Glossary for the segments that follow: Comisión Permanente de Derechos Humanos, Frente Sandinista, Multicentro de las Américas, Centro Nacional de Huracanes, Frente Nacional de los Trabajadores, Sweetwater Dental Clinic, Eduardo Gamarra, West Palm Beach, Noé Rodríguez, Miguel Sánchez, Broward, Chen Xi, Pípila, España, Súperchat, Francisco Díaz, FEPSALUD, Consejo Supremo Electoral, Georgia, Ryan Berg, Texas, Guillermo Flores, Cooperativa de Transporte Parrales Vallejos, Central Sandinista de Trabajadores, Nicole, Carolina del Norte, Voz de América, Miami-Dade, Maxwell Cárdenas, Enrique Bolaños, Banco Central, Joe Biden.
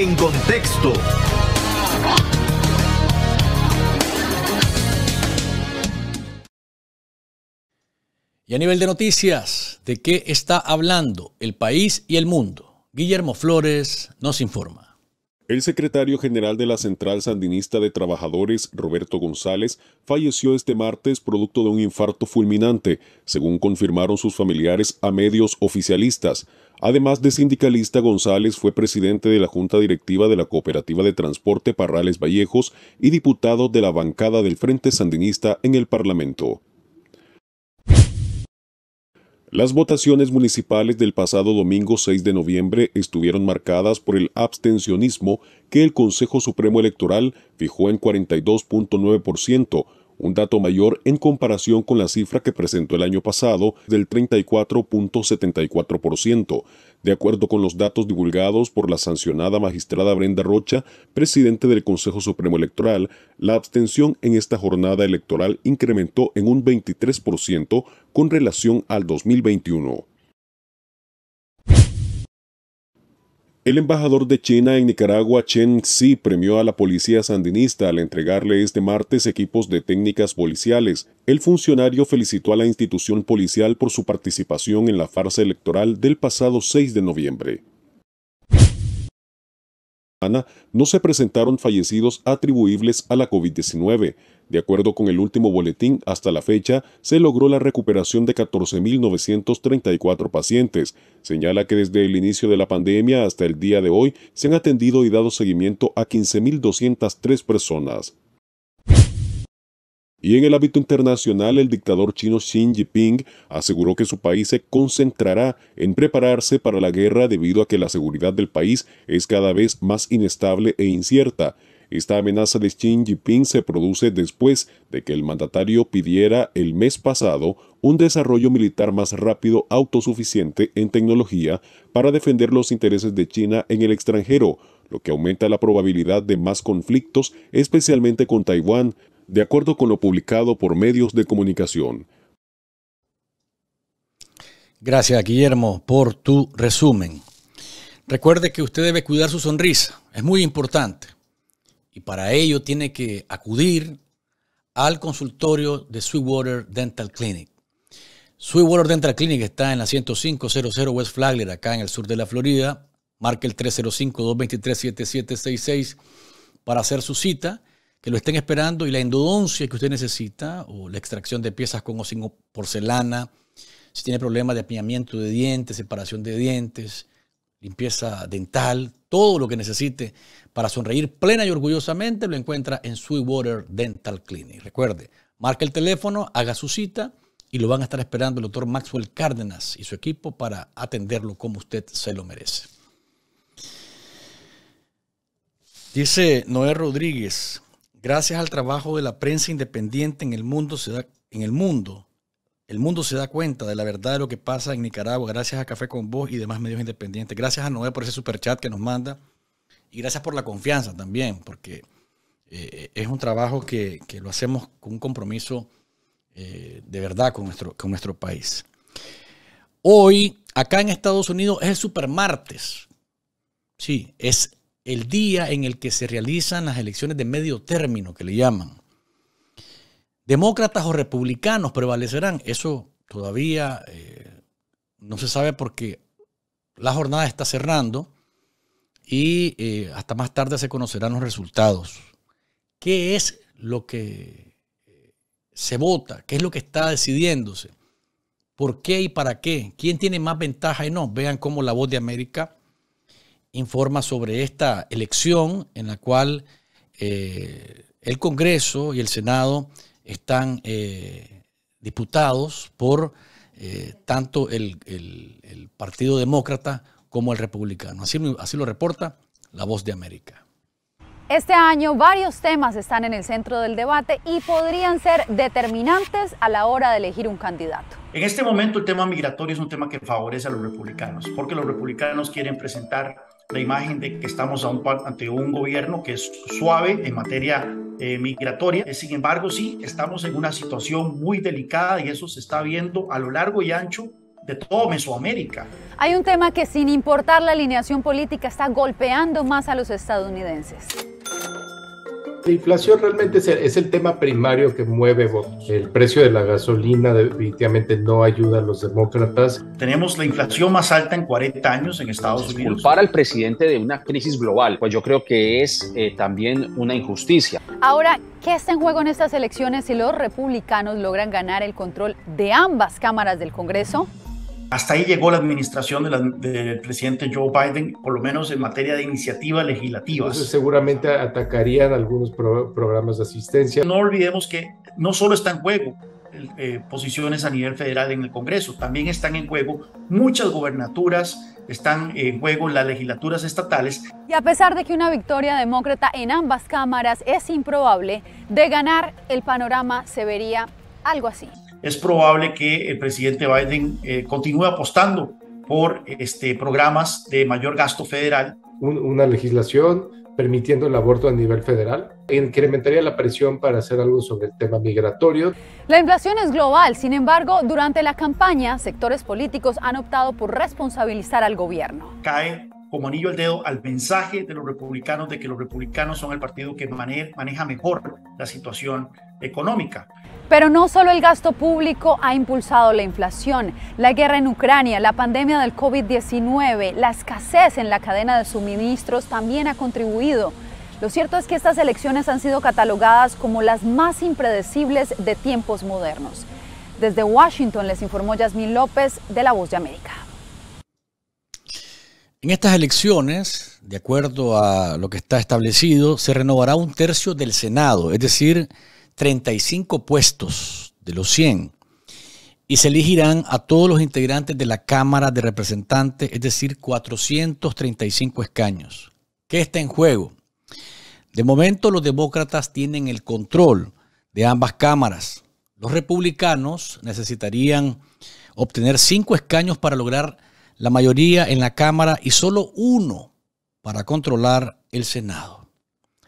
En Contexto. Y a nivel de noticias, ¿de qué está hablando el país y el mundo? Guillermo Flores nos informa. El secretario general de la Central Sandinista de Trabajadores, Roberto González, falleció este martes producto de un infarto fulminante, según confirmaron sus familiares a medios oficialistas. Además de sindicalista, González fue presidente de la Junta Directiva de la Cooperativa de Transporte Parrales Vallejos y diputado de la bancada del Frente Sandinista en el Parlamento. Las votaciones municipales del pasado domingo 6 de noviembre estuvieron marcadas por el abstencionismo que el Consejo Supremo Electoral fijó en 42.9%, un dato mayor en comparación con la cifra que presentó el año pasado del 34.74%, de acuerdo con los datos divulgados por la sancionada magistrada Brenda Rocha, presidente del Consejo Supremo Electoral. La abstención en esta jornada electoral incrementó en un 23% con relación al 2021. El embajador de China en Nicaragua, Chen Xi, premió a la policía sandinista al entregarle este martes equipos de técnicas policiales. El funcionario felicitó a la institución policial por su participación en la farsa electoral del pasado 6 de noviembre. No se presentaron fallecidos atribuibles a la COVID-19. De acuerdo con el último boletín, hasta la fecha se logró la recuperación de 14.934 pacientes. Señala que desde el inicio de la pandemia hasta el día de hoy se han atendido y dado seguimiento a 15.203 personas. Y en el ámbito internacional, el dictador chino Xi Jinping aseguró que su país se concentrará en prepararse para la guerra debido a que la seguridad del país es cada vez más inestable e incierta. Esta amenaza de Xi Jinping se produce después de que el mandatario pidiera el mes pasado un desarrollo militar más rápido, autosuficiente en tecnología para defender los intereses de China en el extranjero, lo que aumenta la probabilidad de más conflictos, especialmente con Taiwán, de acuerdo con lo publicado por medios de comunicación. Gracias, Guillermo, por tu resumen. Recuerde que usted debe cuidar su sonrisa, es muy importante. Y para ello tiene que acudir al consultorio de Sweetwater Dental Clinic. Sweetwater Dental Clinic está en la 10500 West Flagler, acá en el sur de la Florida. Marque el 305-223-7766 para hacer su cita, que lo estén esperando. Y la endodoncia que usted necesita, o la extracción de piezas con o sin porcelana, si tiene problemas de apiñamiento de dientes, separación de dientes, limpieza dental, todo lo que necesite para sonreír plena y orgullosamente lo encuentra en Sweetwater Dental Clinic. Recuerde, marque el teléfono, haga su cita y lo van a estar esperando el doctor Maxwell Cárdenas y su equipo para atenderlo como usted se lo merece. Dice Noé Rodríguez, gracias al trabajo de la prensa independiente en el mundo se da cuenta de la verdad de lo que pasa en Nicaragua, gracias a Café con Voz y demás medios independientes. Gracias a Noé por ese superchat que nos manda y gracias por la confianza también, porque es un trabajo que lo hacemos con un compromiso de verdad con nuestro país. Hoy, acá en Estados Unidos, es el supermartes. Sí, es el día en el que se realizan las elecciones de medio término, que le llaman. Demócratas o republicanos prevalecerán. Eso todavía no se sabe porque la jornada está cerrando y hasta más tarde se conocerán los resultados. ¿Qué es lo que se vota? ¿Qué es lo que está decidiéndose? ¿Por qué y para qué? ¿Quién tiene más ventaja y no? Vean cómo la Voz de América informa sobre esta elección en la cual el Congreso y el Senado están diputados por tanto el Partido Demócrata como el Republicano. Así lo reporta La Voz de América. Este año varios temas están en el centro del debate y podrían ser determinantes a la hora de elegir un candidato. En este momento el tema migratorio es un tema que favorece a los republicanos, porque los republicanos quieren presentar la imagen de que estamos ante un gobierno que es suave en materia migratoria. Sin embargo, sí, estamos en una situación muy delicada y eso se está viendo a lo largo y ancho de todo Mesoamérica. Hay un tema que, sin importar la alineación política, está golpeando más a los estadounidenses. La inflación realmente es el tema primario que mueve votos. El precio de la gasolina definitivamente no ayuda a los demócratas. Tenemos la inflación más alta en 40 años en Estados Unidos. Culpar al presidente de una crisis global, pues yo creo que es también una injusticia. Ahora, ¿qué está en juego en estas elecciones si los republicanos logran ganar el control de ambas cámaras del Congreso? Hasta ahí llegó la administración del presidente Joe Biden, por lo menos en materia de iniciativas legislativas. Entonces seguramente atacarían algunos programas de asistencia. No olvidemos que no solo está en juego posiciones a nivel federal en el Congreso, también están en juego muchas gobernaturas, están en juego las legislaturas estatales. Y a pesar de que una victoria demócrata en ambas cámaras es improbable, de ganar el panorama se vería algo así. Es probable que el presidente Biden continúe apostando por programas de mayor gasto federal. Una legislación permitiendo el aborto a nivel federal incrementaría la presión para hacer algo sobre el tema migratorio. La inflación es global, sin embargo, durante la campaña, sectores políticos han optado por responsabilizar al gobierno. Cae como anillo al dedo al mensaje de los republicanos de que los republicanos son el partido que maneja mejor la situación económica. Pero no solo el gasto público ha impulsado la inflación. La guerra en Ucrania, la pandemia del COVID-19, la escasez en la cadena de suministros también ha contribuido. Lo cierto es que estas elecciones han sido catalogadas como las más impredecibles de tiempos modernos. Desde Washington les informó Yasmín López de La Voz de América. En estas elecciones, de acuerdo a lo que está establecido, se renovará un tercio del Senado, es decir, 35 puestos de los 100, y se elegirán a todos los integrantes de la Cámara de Representantes, es decir, 435 escaños. ¿Qué está en juego? De momento, los demócratas tienen el control de ambas cámaras. Los republicanos necesitarían obtener 5 escaños para lograr la mayoría en la Cámara y solo 1 para controlar el Senado.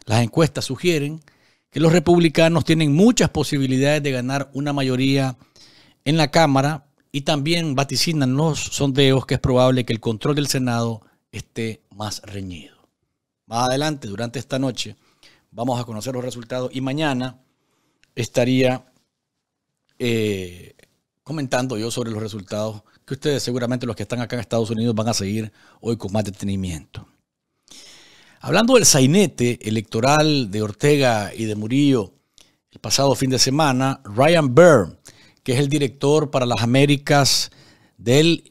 Las encuestas sugieren que los republicanos tienen muchas posibilidades de ganar una mayoría en la Cámara y también vaticinan los sondeos que es probable que el control del Senado esté más reñido. Más adelante, durante esta noche, vamos a conocer los resultados y mañana estaría comentando yo sobre los resultados que ustedes, seguramente los que están acá en Estados Unidos, van a seguir hoy con más detenimiento. Hablando del sainete electoral de Ortega y de Murillo, el pasado fin de semana, Ryan Berg, que es el director para las Américas del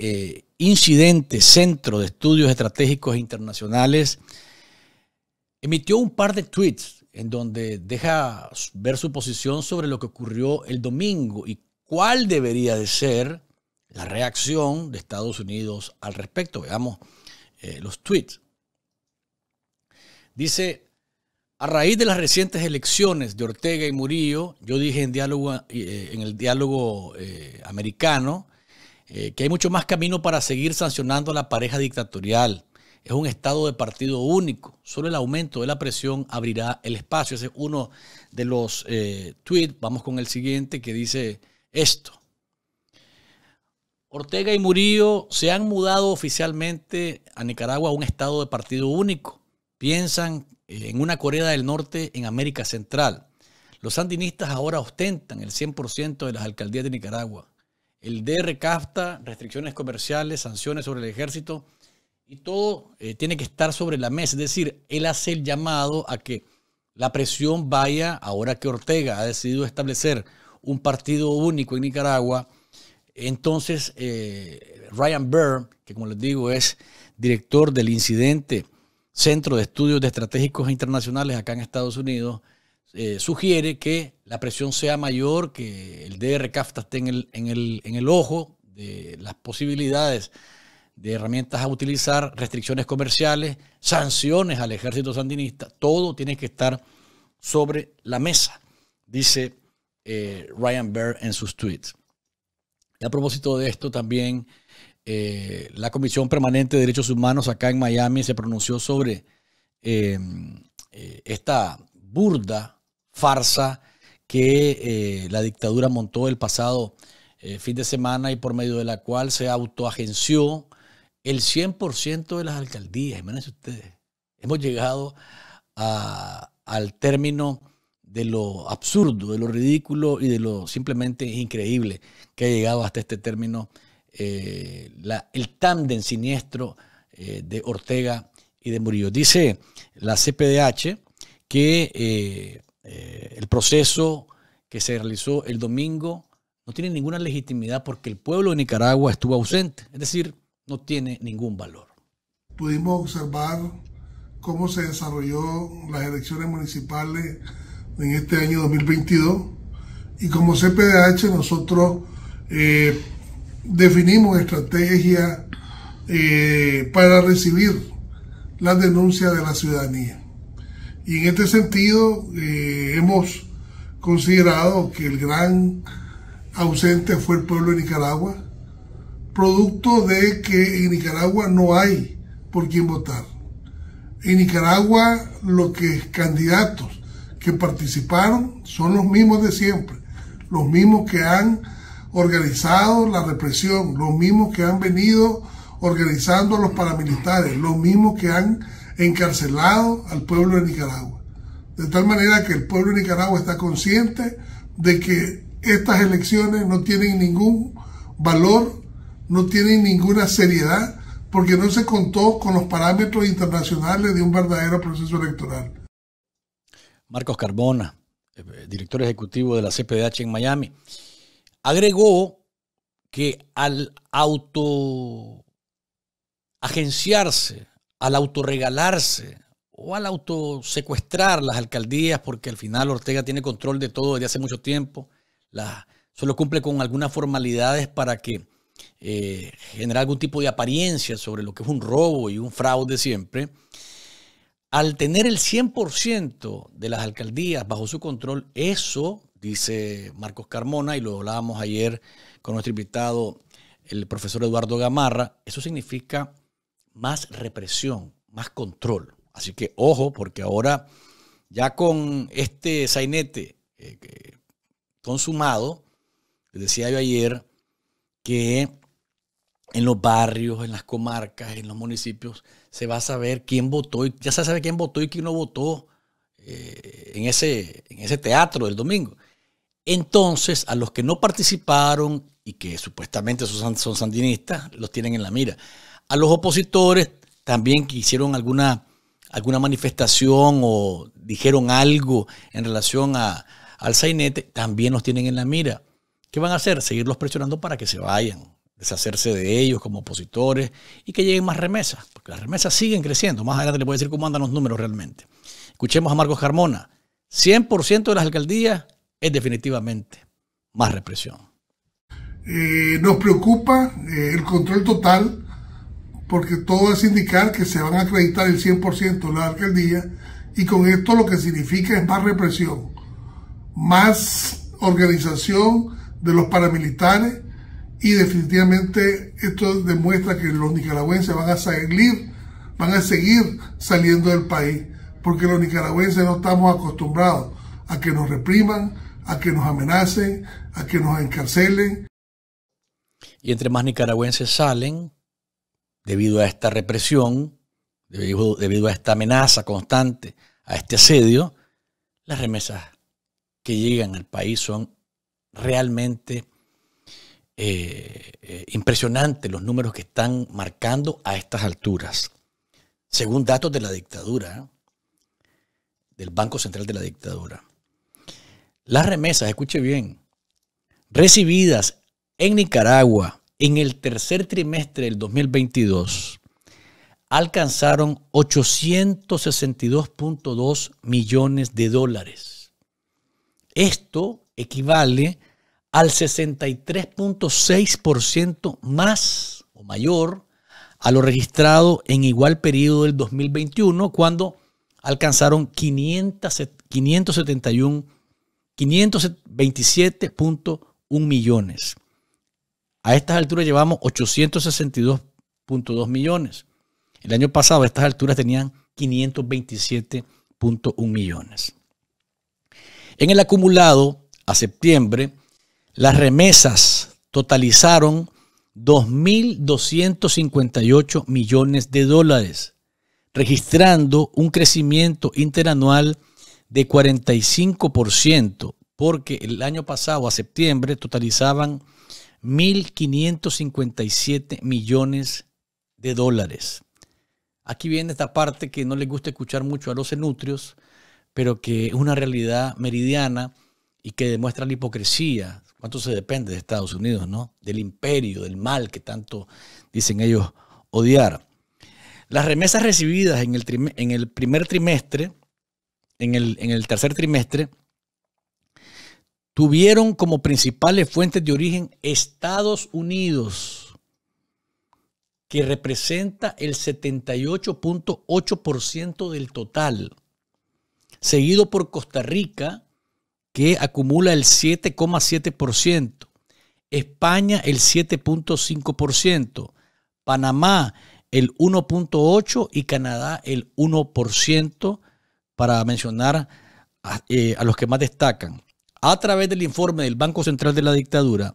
incidente Centro de Estudios Estratégicos Internacionales, emitió un par de tweets en donde deja ver su posición sobre lo que ocurrió el domingo y cuál debería de ser la reacción de Estados Unidos al respecto. Veamos los tweets. Dice, a raíz de las recientes elecciones de Ortega y Murillo, yo dije en el diálogo americano que hay mucho más camino para seguir sancionando a la pareja dictatorial. Es un estado de partido único. Solo el aumento de la presión abrirá el espacio. Ese es uno de los tweets. Vamos con el siguiente que dice esto. Ortega y Murillo se han mudado oficialmente a Nicaragua a un estado de partido único. Piensan en una Corea del Norte en América Central. Los sandinistas ahora ostentan el 100% de las alcaldías de Nicaragua. El DR-CAFTA, restricciones comerciales, sanciones sobre el ejército y todo tiene que estar sobre la mesa. Es decir, él hace el llamado a que la presión vaya, ahora que Ortega ha decidido establecer un partido único en Nicaragua. Entonces, Ryan Berg, que como les digo es director del incidente Centro de Estudios Estratégicos Internacionales acá en Estados Unidos, sugiere que la presión sea mayor, que el DR-CAFTA esté en el ojo de las posibilidades de herramientas a utilizar, restricciones comerciales, sanciones al ejército sandinista, todo tiene que estar sobre la mesa, dice Ryan Berg en sus tweets. Y a propósito de esto también, la Comisión Permanente de Derechos Humanos acá en Miami se pronunció sobre esta burda farsa que la dictadura montó el pasado fin de semana, y por medio de la cual se autoagenció el 100% de las alcaldías. Imagínense ustedes, hemos llegado al término de lo absurdo, de lo ridículo y de lo simplemente increíble que ha llegado hasta este término el tándem siniestro de Ortega y de Murillo. Dice la CPDH que el proceso que se realizó el domingo no tiene ninguna legitimidad porque el pueblo de Nicaragua estuvo ausente, es decir, no tiene ningún valor. Pudimos observar cómo se desarrolló las elecciones municipales en este año 2022 y como CPDH nosotros definimos estrategias para recibir las denuncias de la ciudadanía. Y en este sentido hemos considerado que el gran ausente fue el pueblo de Nicaragua, producto de que en Nicaragua no hay por quién votar. En Nicaragua los candidatos que participaron son los mismos de siempre, los mismos que han organizado la represión, los mismos que han venido organizando a los paramilitares, los mismos que han encarcelado al pueblo de Nicaragua. De tal manera que el pueblo de Nicaragua está consciente de que estas elecciones no tienen ningún valor, no tienen ninguna seriedad, porque no se contó con los parámetros internacionales de un verdadero proceso electoral. Marcos Carmona, director ejecutivo de la CPDH en Miami, agregó que al autoagenciarse, al autorregalarse o al autosecuestrar las alcaldías, porque al final Ortega tiene control de todo desde hace mucho tiempo, solo cumple con algunas formalidades para que generar algún tipo de apariencia sobre lo que es un robo y un fraude siempre. Al tener el 100% de las alcaldías bajo su control, eso, dice Marcos Carmona, y lo hablábamos ayer con nuestro invitado, el profesor Eduardo Gamarra, eso significa más represión, más control. Así que ojo, porque ahora ya con este sainete consumado, les decía yo ayer que en los barrios, en las comarcas, en los municipios, se va a saber quién votó, y ya se sabe quién votó y quién no votó en ese teatro del domingo. Entonces, a los que no participaron y que supuestamente son sandinistas, los tienen en la mira. A los opositores también que hicieron alguna manifestación o dijeron algo en relación al sainete, también los tienen en la mira. ¿Qué van a hacer? Seguirlos presionando para que se vayan, deshacerse de ellos como opositores y que lleguen más remesas, porque las remesas siguen creciendo. Más adelante les voy a decir cómo andan los números realmente. Escuchemos a Marcos Carmona. 100% de las alcaldías es definitivamente más represión. Nos preocupa el control total, porque todo es indicar que se van a acreditar el 100% de las alcaldías, y con esto lo que significa es más represión, más organización de los paramilitares, y definitivamente esto demuestra que los nicaragüenses van a seguir saliendo del país, porque los nicaragüenses no estamos acostumbrados a que nos repriman, a que nos amenacen, a que nos encarcelen. Y entre más nicaragüenses salen, debido a esta represión, debido a esta amenaza constante, a este asedio, las remesas que llegan al país son realmente impresionantes los números que están marcando a estas alturas. Según datos de la dictadura, del Banco Central de la dictadura, las remesas, escuche bien, recibidas en Nicaragua en el tercer trimestre del 2022 alcanzaron 862.2 millones de dólares. Esto equivale al 63.6% más o mayor a lo registrado en igual periodo del 2021, cuando alcanzaron 527.1 millones. A estas alturas llevamos 862.2 millones. El año pasado a estas alturas tenían 527.1 millones. En el acumulado a septiembre, las remesas totalizaron 2.258 millones de dólares, registrando un crecimiento interanual de 45%, porque el año pasado, a septiembre, totalizaban 1.557 millones de dólares. Aquí viene esta parte que no les gusta escuchar mucho a los cenutrios, pero que es una realidad meridiana y que demuestra la hipocresía. ¿Cuánto se depende de Estados Unidos, no? Del imperio, del mal que tanto dicen ellos odiar. Las remesas recibidas en el tercer trimestre, tuvieron como principales fuentes de origen Estados Unidos, que representa el 78.8% del total, seguido por Costa Rica, que acumula el 7.7%, España el 7.5%, Panamá el 1.8% y Canadá el 1%, para mencionar a los que más destacan. A través del informe del Banco Central de la Dictadura,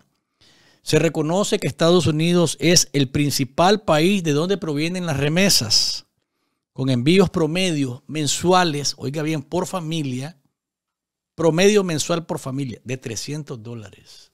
se reconoce que Estados Unidos es el principal país de donde provienen las remesas, con envíos promedios mensuales, oiga bien, por familia, promedio mensual por familia de $300.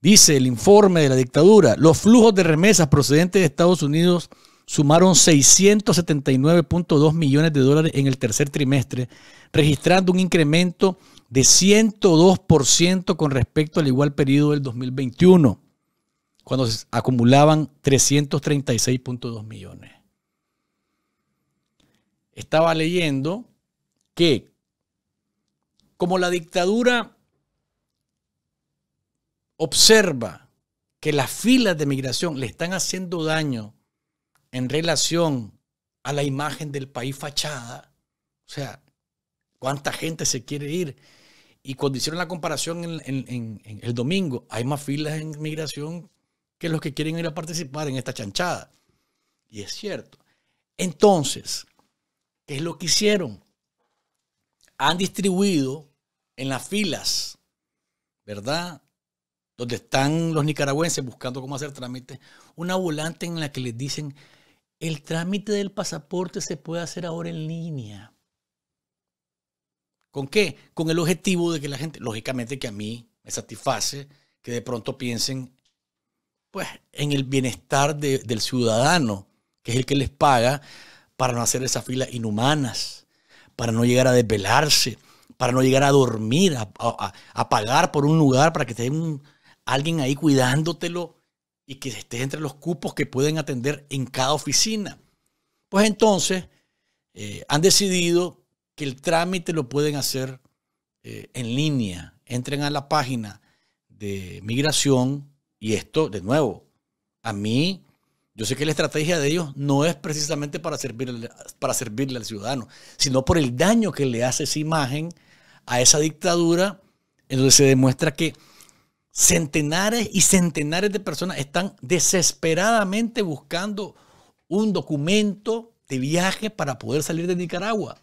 Dice el informe de la dictadura, los flujos de remesas procedentes de Estados Unidos sumaron 679.2 millones de dólares en el tercer trimestre, registrando un incremento de 102% con respecto al igual periodo del 2021, cuando se acumulaban 336.2 millones. Estaba leyendo que, como la dictadura observa que las filas de migración le están haciendo daño en relación a la imagen del país fachada, o sea, cuánta gente se quiere ir, y cuando hicieron la comparación en el domingo, hay más filas en migración que los que quieren ir a participar en esta chanchada. Y es cierto. Entonces, ¿qué es lo que hicieron? Han distribuido en las filas, ¿verdad?, donde están los nicaragüenses buscando cómo hacer trámites, una volante en la que les dicen: el trámite del pasaporte se puede hacer ahora en línea. ¿Con qué? Con el objetivo de que la gente, lógicamente que a mí me satisface, que de pronto piensen pues en el bienestar del ciudadano, que es el que les paga, para no hacer esas filas inhumanas, para no llegar a desvelarse, para no llegar a dormir, a pagar por un lugar para que te den alguien ahí cuidándotelo y que estés entre los cupos que pueden atender en cada oficina. Pues entonces han decidido que el trámite lo pueden hacer en línea. Entren a la página de migración y esto, de nuevo, a mí, yo sé que la estrategia de ellos no es precisamente para servirle al ciudadano, sino por el daño que le hace esa imagen a esa dictadura, en donde se demuestra que centenares y centenares de personas están desesperadamente buscando un documento de viaje para poder salir de Nicaragua.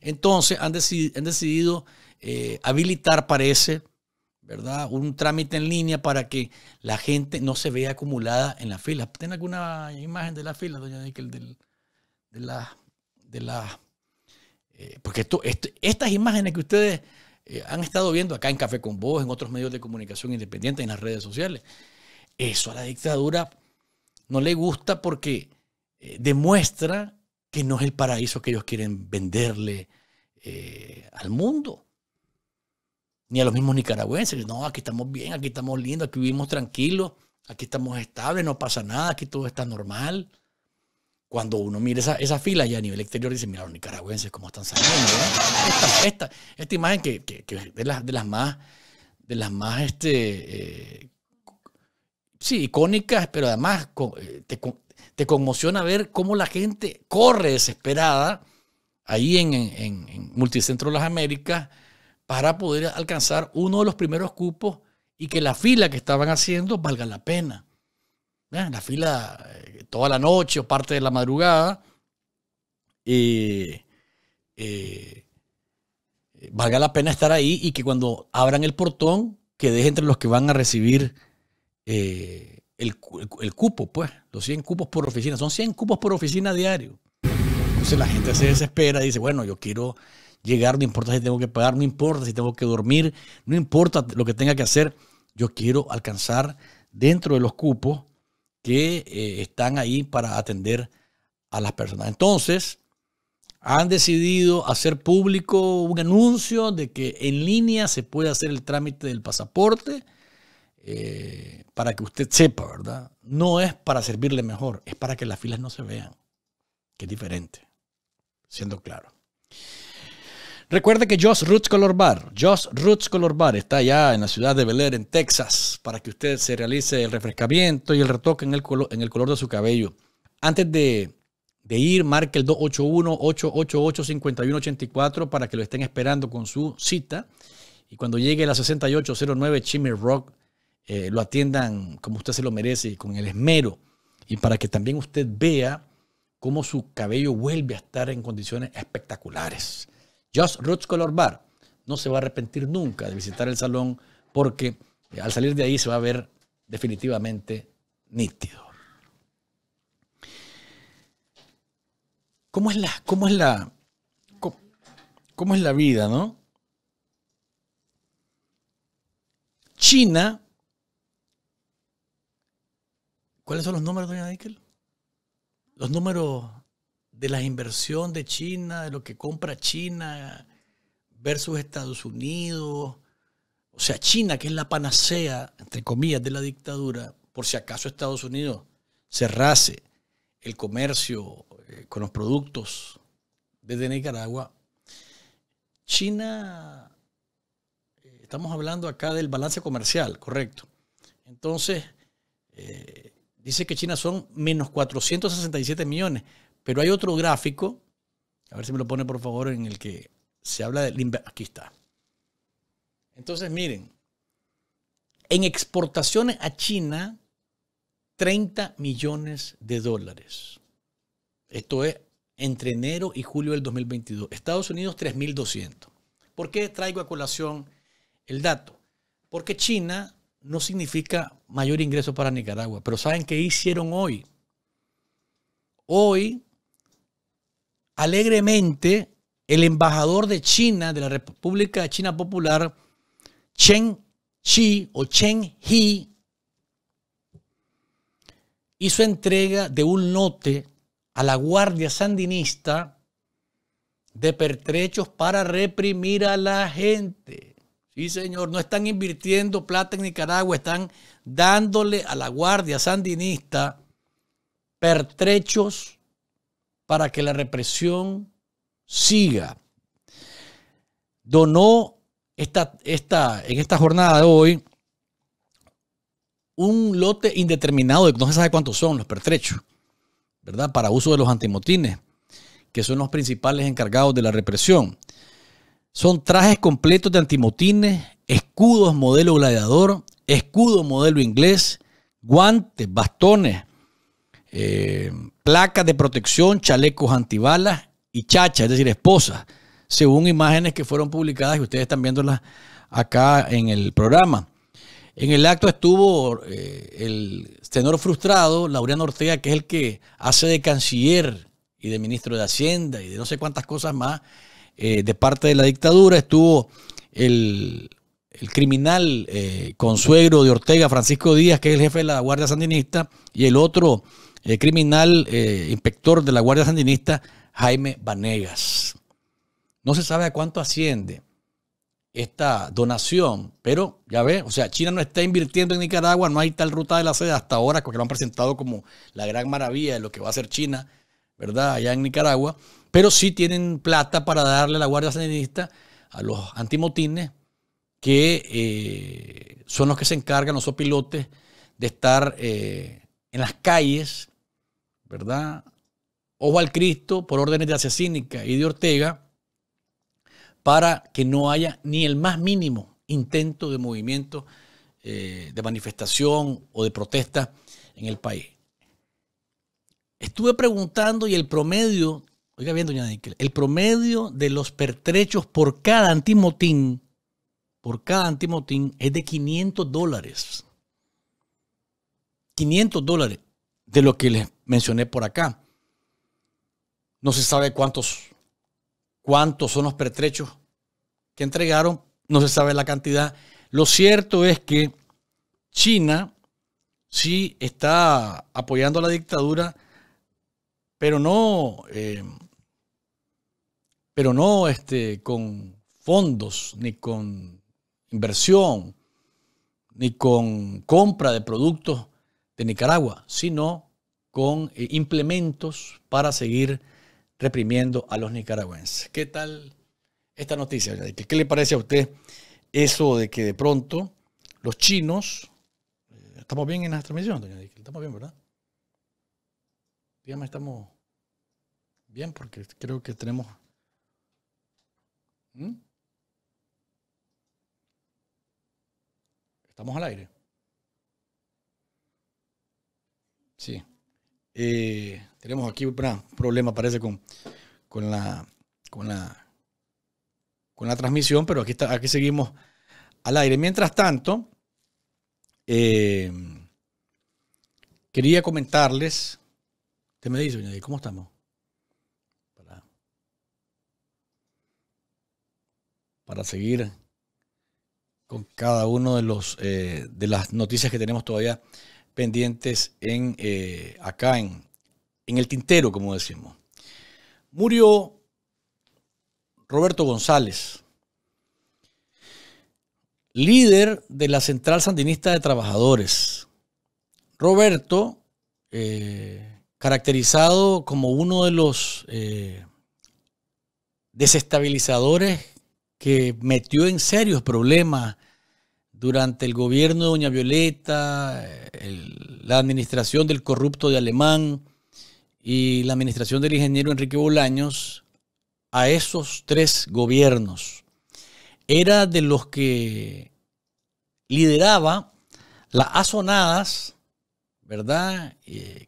Entonces han decidido habilitar, parece, ¿verdad?, un trámite en línea para que la gente no se vea acumulada en las filas. ¿Tiene alguna imagen de las filas, doña Nicole? Porque estas imágenes que ustedes han estado viendo acá en Café con Voz, en otros medios de comunicación independientes, en las redes sociales, eso a la dictadura no le gusta, porque demuestra que no es el paraíso que ellos quieren venderle al mundo, ni a los mismos nicaragüenses. No, aquí estamos bien, aquí estamos lindos, aquí vivimos tranquilos, aquí estamos estables, no pasa nada, aquí todo está normal. Cuando uno mira esa fila ya a nivel exterior, dice: mira los nicaragüenses cómo están saliendo, ¿verdad? Esta imagen que es de las más sí, icónicas, pero además te conmociona ver cómo la gente corre desesperada ahí en Multicentro de las Américas, para poder alcanzar uno de los primeros cupos y que la fila que estaban haciendo valga la pena. La fila toda la noche o parte de la madrugada valga la pena estar ahí, y que cuando abran el portón que deje entre los que van a recibir el cupo, pues, los 100 cupos por oficina. Son 100 cupos por oficina diario. Entonces la gente se desespera y dice, bueno, yo quiero llegar, no importa si tengo que pagar, no importa si tengo que dormir, no importa lo que tenga que hacer, yo quiero alcanzar dentro de los cupos que están ahí para atender a las personas. Entonces, han decidido hacer público un anuncio de que en línea se puede hacer el trámite del pasaporte, para que usted sepa, ¿verdad? No es para servirle mejor, es para que las filas no se vean, que es diferente, siendo claro. Recuerde que Just Roots Color Bar, Just Roots Color Bar está allá en la ciudad de Bel Air, en Texas, para que usted se realice el refrescamiento y el retoque en el color de su cabello. Antes de ir, marque el 281-888-5184 para que lo estén esperando con su cita. Y cuando llegue a la 6809 Chimney Rock, lo atiendan como usted se lo merece y con el esmero. Y para que también usted vea cómo su cabello vuelve a estar en condiciones espectaculares. Just Roots Color Bar. No se va a arrepentir nunca de visitar el salón porque al salir de ahí se va a ver definitivamente nítido. ¿Cómo es la vida, no? China. ¿Cuáles son los números, doña Nickel? Los números de la inversión de China, de lo que compra China versus Estados Unidos. O sea, China, que es la panacea, entre comillas, de la dictadura, por si acaso Estados Unidos cerrase el comercio con los productos desde Nicaragua. China, estamos hablando acá del balance comercial, correcto. Entonces, dice que China son menos 467 millones. Pero hay otro gráfico, a ver si me lo pone por favor, en el que se habla de... Aquí está. Entonces, miren, en exportaciones a China, 30 millones de dólares. Esto es entre enero y julio del 2022. Estados Unidos, 3.200. ¿Por qué traigo a colación el dato? Porque China no significa mayor ingreso para Nicaragua. Pero ¿saben qué hicieron hoy? Hoy... alegremente, el embajador de China, de la República de China Popular, Chen Xi o Chen Xi, hizo entrega de un lote a la Guardia Sandinista de pertrechos para reprimir a la gente. Sí, señor, no están invirtiendo plata en Nicaragua, están dándole a la Guardia Sandinista pertrechos para que la represión siga. Donó en esta jornada de hoy un lote indeterminado, no se sabe cuántos son los pertrechos, ¿verdad? Para uso de los antimotines, que son los principales encargados de la represión. Son trajes completos de antimotines, escudos modelo gladiador, escudo modelo inglés, guantes, bastones, placas de protección, chalecos antibalas y chachas, es decir, esposas, según imágenes que fueron publicadas y ustedes están viéndolas acá en el programa. En el acto estuvo el tenor frustrado, Laureano Ortega, que es el que hace de canciller y de ministro de Hacienda y de no sé cuántas cosas más de parte de la dictadura. Estuvo el criminal consuegro de Ortega, Francisco Díaz, que es el jefe de la Guardia Sandinista, y el otro... el criminal inspector de la Guardia Sandinista, Jaime Vanegas. No se sabe a cuánto asciende esta donación, pero ya ve, o sea, China no está invirtiendo en Nicaragua, no hay tal ruta de la seda hasta ahora, porque lo han presentado como la gran maravilla de lo que va a hacer China, ¿verdad? Allá en Nicaragua, pero sí tienen plata para darle a la Guardia Sandinista, a los antimotines, que son los que se encargan, los sopilotes, de estar en las calles, ¿verdad? Ojo al Cristo por órdenes de Asesínica y de Ortega, para que no haya ni el más mínimo intento de movimiento, de manifestación o de protesta en el país. Estuve preguntando y el promedio, oiga bien, doña Nickel, el promedio de los pertrechos por cada antimotín, por cada antimotín es de $500. $500 de lo que les mencioné por acá. No se sabe cuántos son los pertrechos que entregaron, no se sabe la cantidad. Lo cierto es que China sí está apoyando a la dictadura, pero no con fondos, ni con inversión, ni con compra de productos de Nicaragua, sino con implementos para seguir reprimiendo a los nicaragüenses. ¿Qué tal esta noticia? ¿Qué le parece a usted eso de que de pronto los chinos... ¿Estamos bien en la transmisión, doña Dick? ¿Estamos bien, verdad? Dígame, ¿estamos bien? Porque creo que tenemos... ¿Estamos al aire? Sí. Tenemos aquí un problema, parece, con la transmisión, pero aquí seguimos al aire. Mientras tanto... quería comentarles. ¿Qué me dice, doña? ¿Cómo estamos? Para seguir con cada uno de los de las noticias que tenemos todavía pendientes acá en el tintero, como decimos. Murió Roberto González, líder de la Central Sandinista de Trabajadores. Roberto, caracterizado como uno de los desestabilizadores que metió en serios problemas durante el gobierno de doña Violeta, la administración del corrupto de Alemán y la administración del ingeniero Enrique Bolaños, a esos tres gobiernos. Era de los que lideraba las azonadas, ¿verdad?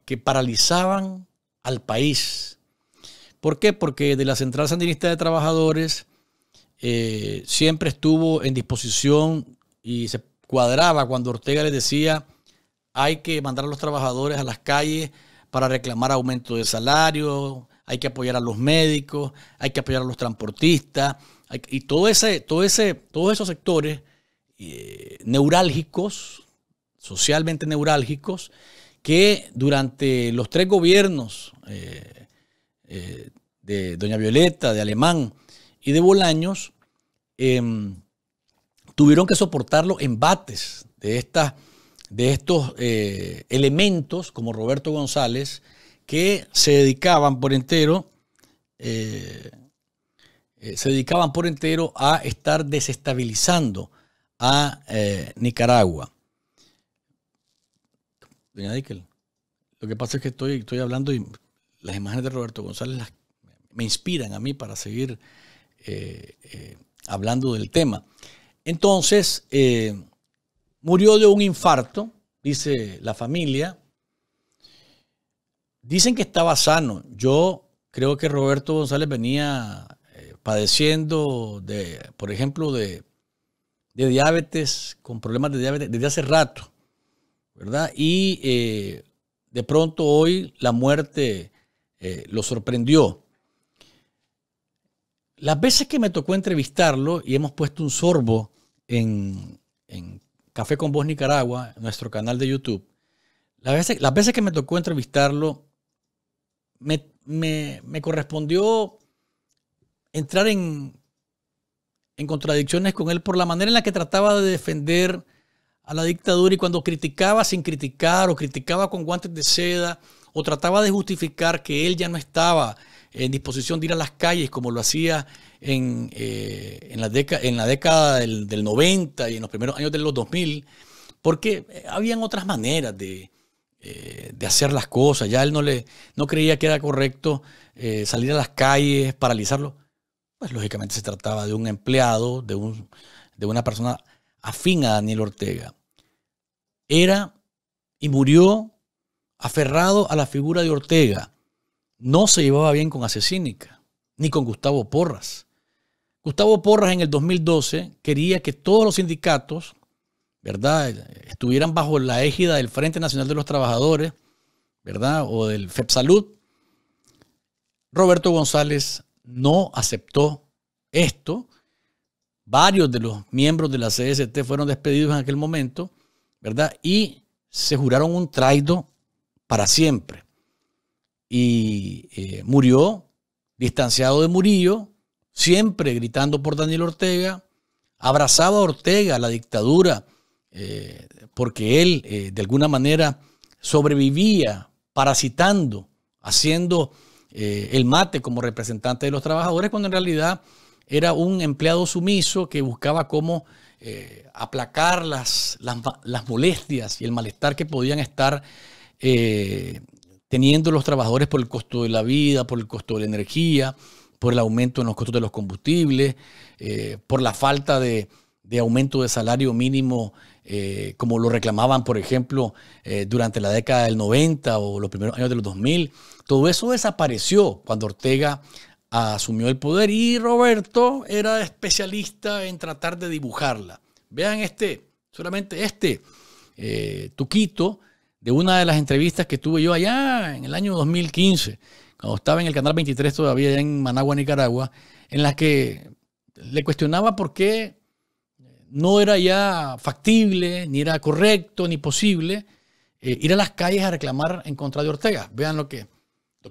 Que paralizaban al país. ¿Por qué? Porque de la Central Sandinista de Trabajadores siempre estuvo en disposición y se cuadraba cuando Ortega les decía hay que mandar a los trabajadores a las calles para reclamar aumento de salario, hay que apoyar a los médicos, hay que apoyar a los transportistas. Y todos esos sectores neurálgicos, socialmente neurálgicos, que durante los tres gobiernos de doña Violeta, de Alemán y de Bolaños, tuvieron que soportar los embates de estos elementos como Roberto González, que se dedicaban por entero a estar desestabilizando a Nicaragua. Doña Dickel, lo que pasa es que estoy hablando y las imágenes de Roberto González me inspiran a mí para seguir hablando del tema. Entonces, murió de un infarto, dice la familia. Dicen que estaba sano. Yo creo que Roberto González venía... padeciendo, por ejemplo, de diabetes, con problemas de diabetes desde hace rato, ¿verdad? Y de pronto hoy la muerte lo sorprendió. Las veces que me tocó entrevistarlo, y hemos puesto un sorbo en Café con Voz Nicaragua, en nuestro canal de YouTube, las veces que me tocó entrevistarlo, me correspondió... entrar en contradicciones con él por la manera en la que trataba de defender a la dictadura, y cuando criticaba sin criticar, o criticaba con guantes de seda, o trataba de justificar que él ya no estaba en disposición de ir a las calles como lo hacía en la década del 90 y en los primeros años de los 2000, porque habían otras maneras de hacer las cosas. Ya él no creía que era correcto salir a las calles, paralizarlo. Pues lógicamente se trataba de un empleado, de una persona afín a Daniel Ortega. Era y murió aferrado a la figura de Ortega. No se llevaba bien con Asesínica, ni con Gustavo Porras. Gustavo Porras en el 2012 quería que todos los sindicatos, ¿verdad?, estuvieran bajo la égida del Frente Nacional de los Trabajadores, ¿verdad?, o del FEPSalud. Roberto González no aceptó esto. Varios de los miembros de la CST fueron despedidos en aquel momento, ¿verdad? Y se juraron un traidor para siempre. Y murió distanciado de Murillo, siempre gritando por Daniel Ortega, abrazaba a Ortega, la dictadura, porque él de alguna manera sobrevivía parasitando, haciendo el mate como representante de los trabajadores, cuando en realidad era un empleado sumiso que buscaba cómo aplacar las molestias y el malestar que podían estar teniendo los trabajadores por el costo de la vida, por el costo de la energía, por el aumento en los costos de los combustibles, por la falta de aumento de salario mínimo, como lo reclamaban, por ejemplo, durante la década del 90 o los primeros años de los 2000. Todo eso desapareció cuando Ortega asumió el poder y Roberto era especialista en tratar de dibujarla. Vean solamente tuquito de una de las entrevistas que tuve yo allá en el año 2015, cuando estaba en el Canal 23 todavía allá en Managua, Nicaragua, en las que le cuestionaba por qué no era ya factible, ni era correcto, ni posible ir a las calles a reclamar en contra de Ortega. Vean lo que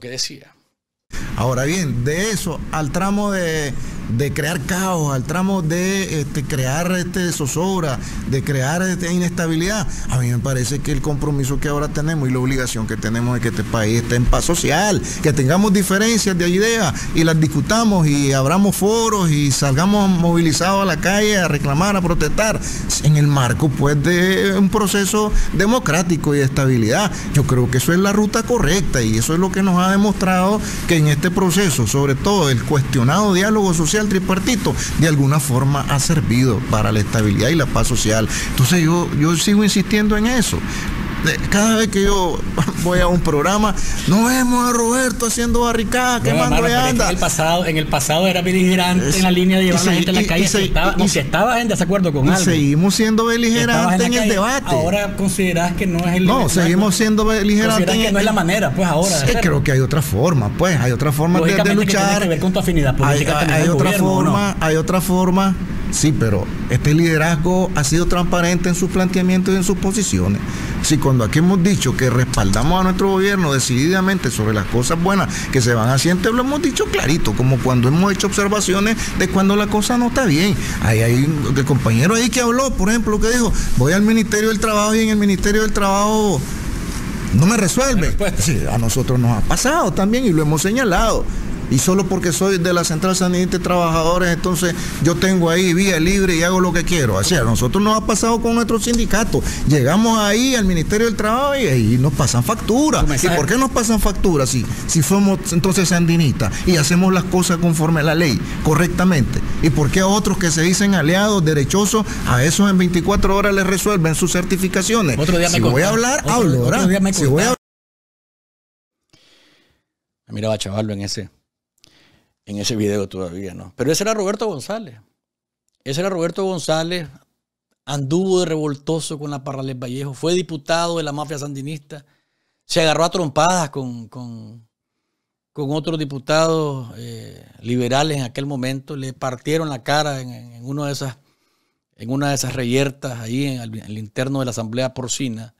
decía. Ahora bien, de eso al tramo de crear caos, al tramo de crear zozobra, de crear inestabilidad, a mí me parece que el compromiso que ahora tenemos y la obligación que tenemos es que este país esté en paz social, que tengamos diferencias de ideas y las discutamos y abramos foros y salgamos movilizados a la calle a reclamar, a protestar, en el marco pues de un proceso democrático y de estabilidad. Yo creo que eso es la ruta correcta y eso es lo que nos ha demostrado que en este proceso, sobre todo el cuestionado diálogo social tripartito, de alguna forma ha servido para la estabilidad y la paz social. Entonces yo sigo insistiendo en eso. Cada vez que yo voy a un programa, no vemos a Roberto haciendo barricadas, quemando llantas. En el pasado era beligerante en la línea de llevar a la gente a la calle. Si estabas en desacuerdo con algo. Seguimos siendo beligerantes en el debate. Ahora considerás que no es el... No, seguimos siendo beligerantes. Que no es la manera, pues ahora. Sí, creo que hay otra forma, pues. Hay otra forma de luchar. Que ver con tu afinidad política. Hay otra forma, hay otra forma. Sí, pero este liderazgo ha sido transparente en sus planteamientos y en sus posiciones. Si cuando aquí hemos dicho que respaldamos a nuestro gobierno decididamente sobre las cosas buenas que se van haciendo, lo hemos dicho clarito, como cuando hemos hecho observaciones de cuando la cosa no está bien. Hay el compañero ahí que habló, por ejemplo, que dijo, voy al Ministerio del Trabajo y en el Ministerio del Trabajo no me resuelve. Sí, a nosotros nos ha pasado también y lo hemos señalado. Y solo porque soy de la Central Sandinista de Trabajadores, entonces yo tengo ahí vía libre y hago lo que quiero. Así a nosotros nos ha pasado con nuestro sindicato. Llegamos ahí al Ministerio del Trabajo y ahí nos pasan facturas. ¿Y por qué nos pasan facturas? Si fuimos entonces sandinistas y hacemos las cosas conforme a la ley, correctamente. ¿Y por qué a otros que se dicen aliados, derechosos, a esos en 24 horas les resuelven sus certificaciones? Otro día me contaron. Si voy a hablar, hablo, ¿verdad? Si voy a... Miraba chaval en ese video todavía, ¿no? Pero ese era Roberto González. Ese era Roberto González, anduvo de revoltoso con la Parrales Vallejos, fue diputado de la mafia sandinista, se agarró a trompadas con otros diputados liberales en aquel momento, le partieron la cara en una de esas reyertas ahí en el interno de la Asamblea Porcina.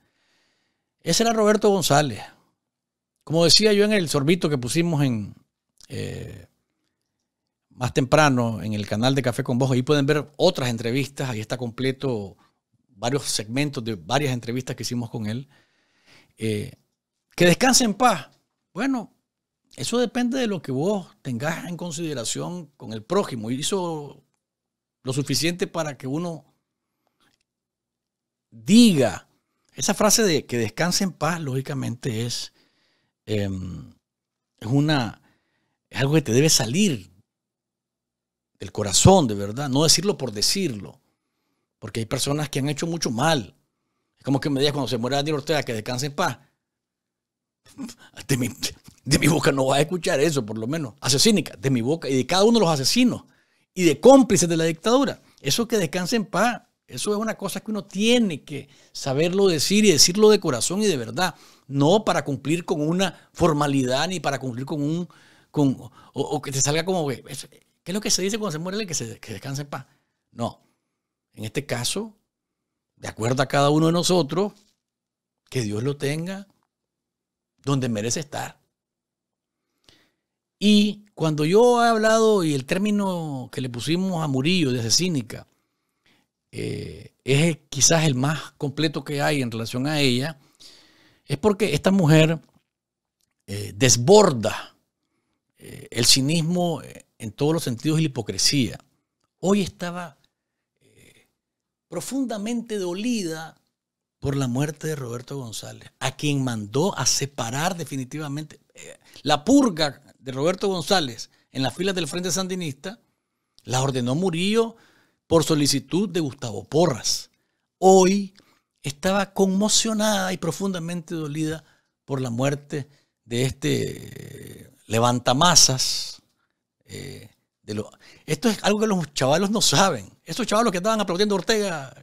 Ese era Roberto González. Como decía yo en el sorbito que pusimos más temprano en el canal de Café con Voz, ahí pueden ver otras entrevistas, ahí está completo varios segmentos de varias entrevistas que hicimos con él. Que descanse en paz. Bueno, eso depende de lo que vos tengas en consideración con el prójimo. Hizo lo suficiente para que uno diga. Esa frase de que descanse en paz, lógicamente, es algo que te debe salir del corazón, de verdad, no decirlo por decirlo, porque hay personas que han hecho mucho mal. Es como que me digas cuando se muera Daniel Ortega que descanse en paz. De mi boca no vas a escuchar eso, por lo menos. Asesínica, de mi boca y de cada uno de los asesinos y de cómplices de la dictadura. Eso que descanse en paz, eso es una cosa que uno tiene que saberlo decir y decirlo de corazón y de verdad, no para cumplir con una formalidad ni para cumplir con un... o que te salga como... ¿Qué es lo que se dice cuando se muere el que descanse en paz? No. En este caso, de acuerdo a cada uno de nosotros, que Dios lo tenga donde merece estar. Y cuando yo he hablado, y el término que le pusimos a Murillo desde Cínica, es quizás el más completo que hay en relación a ella, es porque esta mujer desborda el cinismo en todos los sentidos y la hipocresía. Hoy estaba profundamente dolida por la muerte de Roberto González, a quien mandó a separar definitivamente. La purga de Roberto González en las filas del Frente Sandinista la ordenó Murillo por solicitud de Gustavo Porras. Hoy estaba conmocionada y profundamente dolida por la muerte de este levantamasas. Esto es algo que los chavalos no saben. Estos chavalos que estaban aplaudiendo a Ortega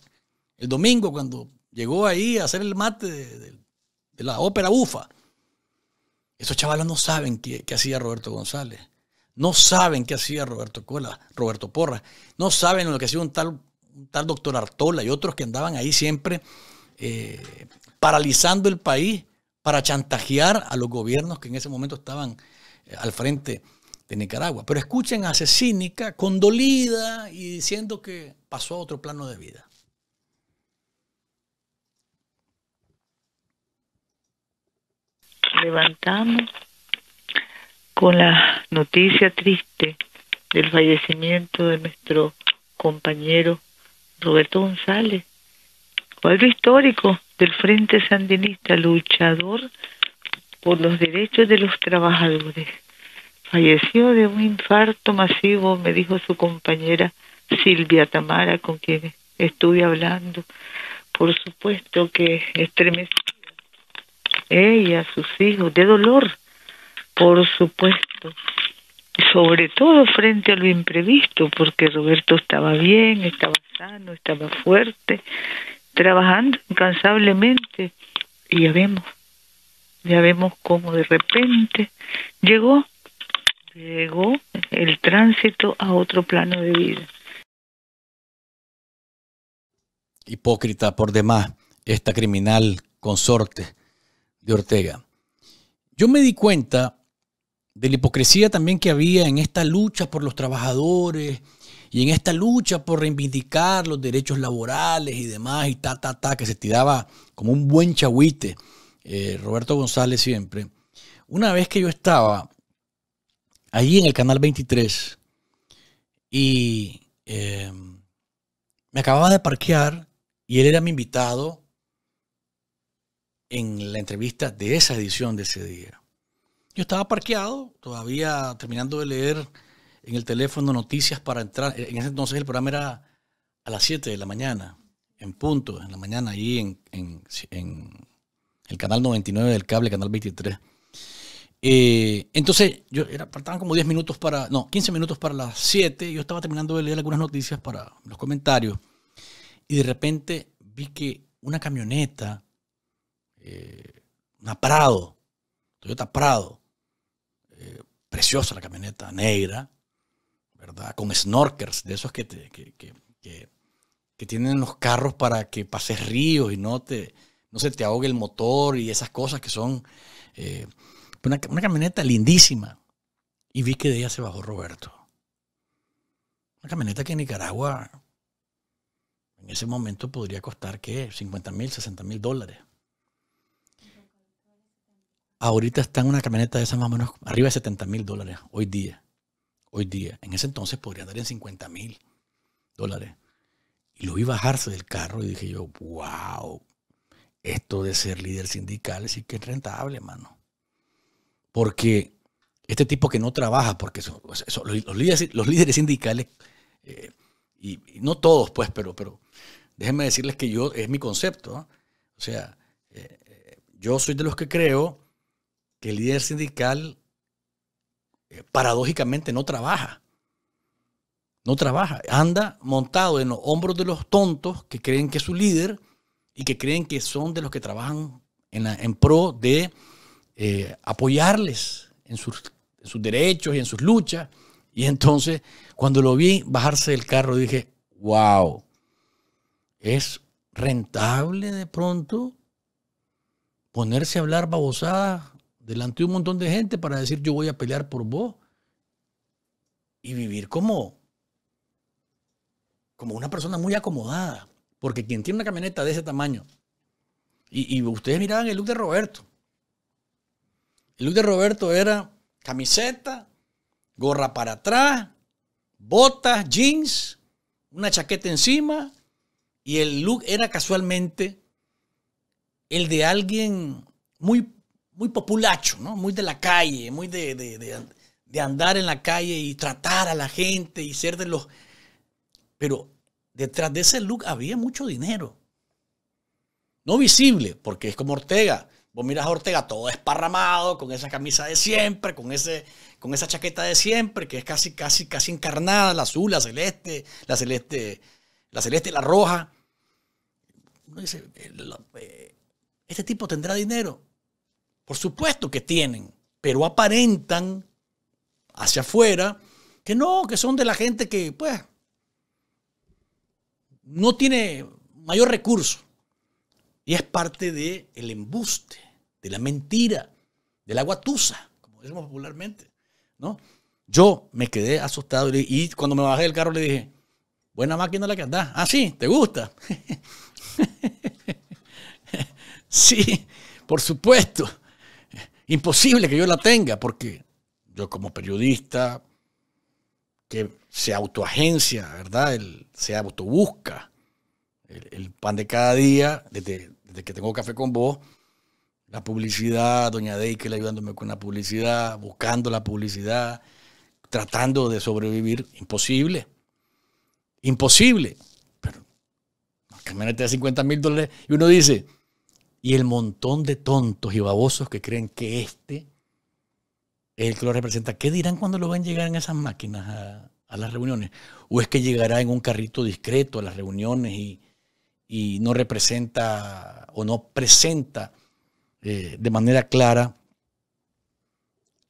el domingo cuando llegó ahí a hacer el mate de la ópera bufa. Esos chavalos no saben qué hacía Roberto González. No saben qué hacía Roberto Porras. No saben lo que hacía un tal doctor Artola y otros que andaban ahí siempre paralizando el país para chantajear a los gobiernos que en ese momento estaban al frente de Nicaragua. Pero escuchen a Cínica, condolida y diciendo que pasó a otro plano de vida. Levantamos con la noticia triste del fallecimiento de nuestro compañero Roberto González, cuadro histórico del Frente Sandinista, luchador por los derechos de los trabajadores. Falleció de un infarto masivo, me dijo su compañera Silvia Tamara, con quien estuve hablando. Por supuesto que estremecida, ella, sus hijos, de dolor, por supuesto. Sobre todo frente a lo imprevisto, porque Roberto estaba bien, estaba sano, estaba fuerte, trabajando incansablemente. Y ya vemos cómo de repente llegó el tránsito a otro plano de vida. Hipócrita por demás, esta criminal consorte de Ortega. Yo me di cuenta de la hipocresía también que había en esta lucha por los trabajadores y en esta lucha por reivindicar los derechos laborales y demás, y que se tiraba como un buen chagüite Roberto González siempre. Una vez que yo estaba allí en el Canal 23 y me acababa de parquear y él era mi invitado en la entrevista de esa edición de ese día. Yo estaba parqueado, todavía terminando de leer en el teléfono noticias para entrar. En ese entonces el programa era a las 7 de la mañana, en punto, en la mañana, ahí en el Canal 99 del cable, Canal 23. Entonces, faltaban como 15 minutos para las 7. Yo estaba terminando de leer algunas noticias para los comentarios. Y de repente vi que una camioneta, una Prado, Toyota Prado, preciosa la camioneta, negra, ¿verdad? Con snorkers, de esos que tienen los carros para que pases ríos y no se te ahogue el motor y esas cosas que son... Una camioneta lindísima. Y vi que de ella se bajó Roberto. Una camioneta que en Nicaragua en ese momento podría costar, ¿qué? $50,000, $60,000. Ahorita está en una camioneta de esas más o menos arriba de $70,000 hoy día. Hoy día. En ese entonces podría andar en $50,000. Y lo vi bajarse del carro y dije yo, wow, esto de ser líder sindical sí que es rentable, mano. Porque este tipo que no trabaja, porque los líderes sindicales, y no todos pues, pero déjenme decirles que es mi concepto, ¿no? O sea, yo soy de los que creo que el líder sindical paradójicamente no trabaja. No trabaja, anda montado en los hombros de los tontos que creen que es su líder y que creen que son de los que trabajan en pro de apoyarles en sus derechos y en sus luchas. Y entonces, cuando lo vi bajarse del carro, dije, wow, es rentable de pronto ponerse a hablar babosadas delante de un montón de gente para decir yo voy a pelear por vos y vivir como una persona muy acomodada, porque quien tiene una camioneta de ese tamaño, y ustedes miraban el look de Roberto. El look de Roberto era camiseta, gorra para atrás, botas, jeans, una chaqueta encima, y el look era casualmente el de alguien muy, muy populacho, ¿no? Muy de la calle, muy de andar en la calle y tratar a la gente y ser de los... Pero detrás de ese look había mucho dinero. No visible, porque es como Ortega. Vos miras a Ortega todo esparramado, con esa camisa de siempre, con esa chaqueta de siempre, que es casi encarnada, la azul, la celeste, la roja. Uno dice, este tipo tendrá dinero. Por supuesto que tienen, pero aparentan hacia afuera que no, que son de la gente que, pues, no tiene mayor recurso. Y es parte del embuste, de la mentira, del agua tusa, como decimos popularmente, ¿no? Yo me quedé asustado y cuando me bajé del carro le dije, buena máquina la que andás. Ah, sí, ¿te gusta? Sí, por supuesto. Imposible que yo la tenga, porque yo como periodista que se autoagencia, ¿verdad? Se autobusca el pan de cada día, desde que tengo Café con Voz, la publicidad, doña Deikel ayudándome con la publicidad, buscando la publicidad, tratando de sobrevivir. Imposible. Imposible. Pero una camioneta de $50.000 y uno dice... Y el montón de tontos y babosos que creen que este es el que lo representa. ¿Qué dirán cuando lo ven llegar en esas máquinas a las reuniones? ¿O es que llegará en un carrito discreto a las reuniones y no representa o no presenta de manera clara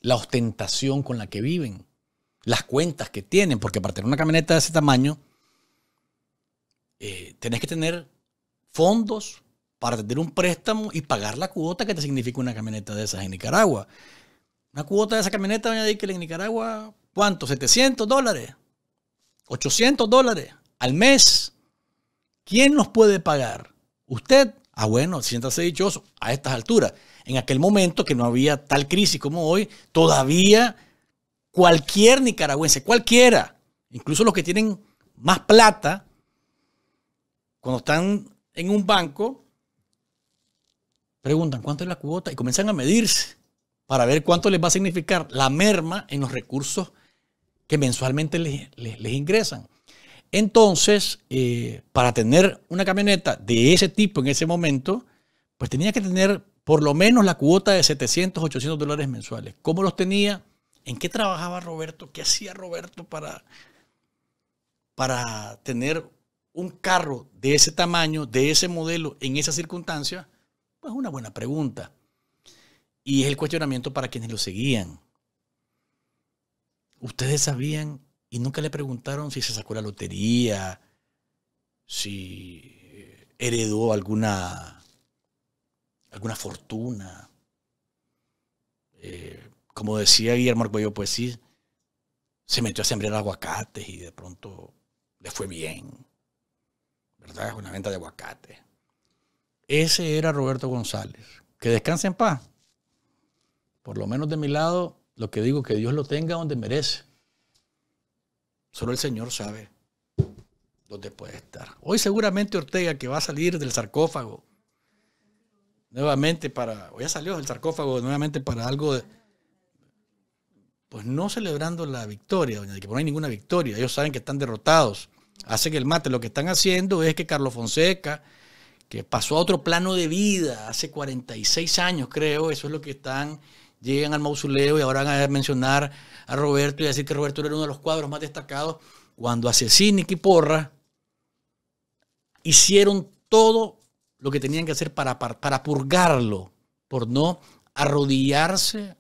la ostentación con la que viven, las cuentas que tienen? Porque para tener una camioneta de ese tamaño, tenés que tener fondos para tener un préstamo y pagar la cuota que te significa una camioneta de esas en Nicaragua. Una cuota de esa camioneta, doña Deikel, en Nicaragua, ¿cuánto? $700, $800 al mes. ¿Quién los puede pagar? ¿Usted? Ah, bueno, siéntase dichoso a estas alturas. En aquel momento que no había tal crisis como hoy, todavía cualquier nicaragüense, cualquiera, incluso los que tienen más plata, cuando están en un banco, preguntan cuánto es la cuota y comienzan a medirse para ver cuánto les va a significar la merma en los recursos que mensualmente les ingresan. Entonces, para tener una camioneta de ese tipo en ese momento, pues tenía que tener por lo menos la cuota de $700, $800 mensuales. ¿Cómo los tenía? ¿En qué trabajaba Roberto? ¿Qué hacía Roberto para tener un carro de ese tamaño, de ese modelo, en esas circunstancias? Es una buena pregunta y es el cuestionamiento para quienes lo seguían. Ustedes sabían y nunca le preguntaron si se sacó la lotería, si heredó alguna fortuna. Como decía Guillermo Arguello, pues sí, se metió a sembrar aguacates y de pronto le fue bien, ¿verdad? Es una venta de aguacates. Ese era Roberto González. Que descanse en paz. Por lo menos de mi lado, lo que digo, que Dios lo tenga donde merece. Solo el Señor sabe dónde puede estar. Hoy seguramente Ortega, que va a salir del sarcófago nuevamente para... O ya salió del sarcófago nuevamente para algo de... Pues no celebrando la victoria, doña, que no hay ninguna victoria. Ellos saben que están derrotados. Hacen el mate. Lo que están haciendo es que Carlos Fonseca... que pasó a otro plano de vida hace 46 años, creo, eso es lo que llegan al mausoleo y ahora van a mencionar a Roberto y a decir que Roberto era uno de los cuadros más destacados cuando Asesinic y Porras hicieron todo lo que tenían que hacer para purgarlo, por no arrodillarse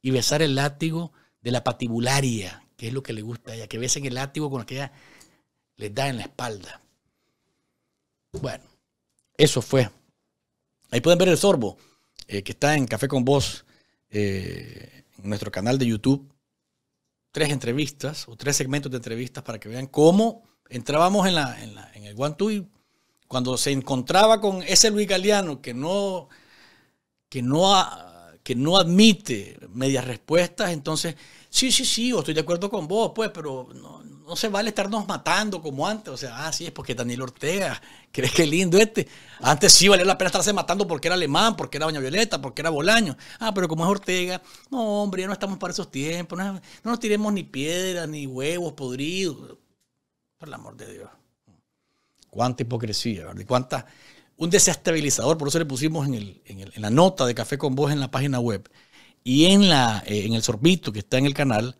y besar el látigo de la patibularia, que es lo que le gusta a ella, que besen el látigo con lo que ella les da en la espalda. Bueno, eso fue. Ahí pueden ver el sorbo que está en Café con Voz, en nuestro canal de YouTube. 3 entrevistas o 3 segmentos de entrevistas para que vean cómo entrábamos en el One Two, y cuando se encontraba con ese Luis Galeano que no admite medias respuestas, entonces, sí, yo estoy de acuerdo con vos, pues, pero no se vale estarnos matando como antes. O sea, sí, es porque Daniel Ortega, ¿crees que lindo este? Antes sí valía la pena estarse matando porque era alemán, porque era Doña Violeta, porque era Bolaño. Ah, pero como es Ortega, no, hombre, ya no estamos para esos tiempos, no nos tiremos ni piedras, ni huevos podridos. Por el amor de Dios. Cuánta hipocresía, ¿verdad? Cuánta... Un desestabilizador, por eso le pusimos en la nota de Café con Voz en la página web y en el sorbito que está en el canal,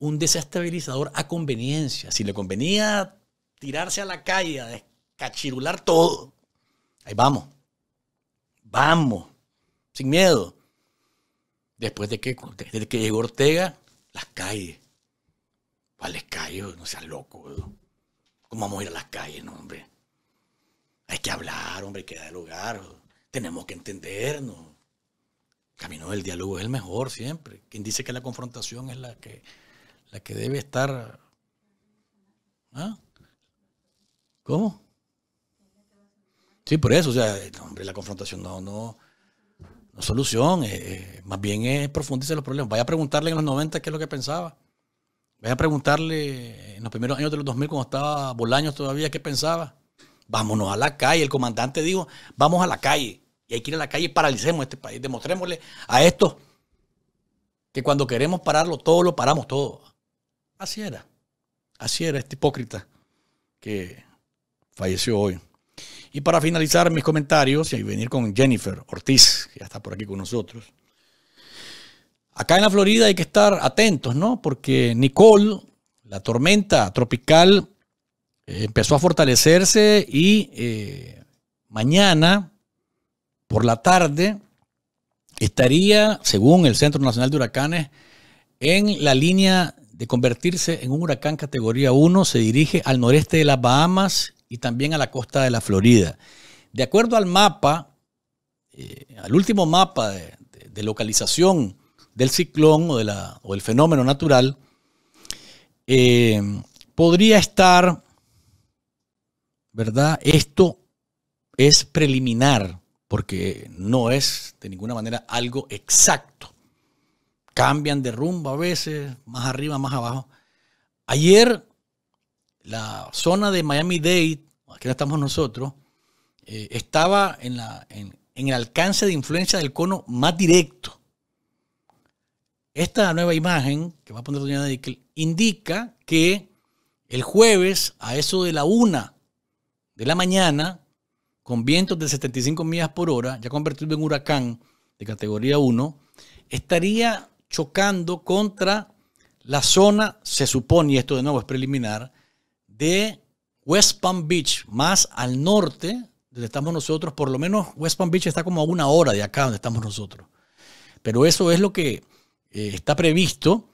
un desestabilizador a conveniencia. Si le convenía tirarse a la calle, a descachirular todo, ahí vamos. Vamos, sin miedo. Después de que llegó Ortega, las calles. ¿Cuáles calles? No seas loco, bro. ¿Cómo vamos a ir a las calles, no, hombre? Hay que hablar, hombre, hay que dar lugar. Tenemos que entendernos. El camino del diálogo es el mejor siempre. Quien dice que la confrontación es la que debe estar... ¿Ah? ¿Cómo? Sí, por eso. O sea, hombre, la confrontación no es solución. Más bien es profundizar los problemas. Vaya a preguntarle en los 90 qué es lo que pensaba. Vaya a preguntarle en los primeros años de los 2000, cuando estaba Bolaños todavía, qué pensaba. Vámonos a la calle. El comandante dijo, vamos a la calle. Y hay que ir a la calle y paralicemos este país. Demostrémosle a estos que cuando queremos pararlo todo, lo paramos todo. Así era. Así era este hipócrita que falleció hoy. Y para finalizar mis comentarios y venir con Jennifer Ortiz, que ya está por aquí con nosotros. Acá en la Florida hay que estar atentos, ¿no? Porque Nicole, la tormenta tropical, empezó a fortalecerse y mañana por la tarde estaría, según el Centro Nacional de Huracanes, en la línea de convertirse en un huracán categoría 1. Se dirige al noreste de las Bahamas y también a la costa de la Florida. De acuerdo al mapa, al último mapa de localización del ciclón o del fenómeno natural, podría estar... ¿Verdad? Esto es preliminar porque no es de ninguna manera algo exacto. Cambian de rumbo a veces, más arriba, más abajo. Ayer la zona de Miami-Dade, aquí estamos nosotros, estaba en el alcance de influencia del cono más directo. Esta nueva imagen que va a poner doña Dickel indica que el jueves a eso de la 1 de la mañana, con vientos de 75 millas por hora, ya convertido en huracán de categoría 1, estaría chocando contra la zona, se supone, y esto de nuevo es preliminar, de West Palm Beach, más al norte, donde estamos nosotros. Por lo menos West Palm Beach está como a 1 hora de acá donde estamos nosotros. Pero eso es lo que está previsto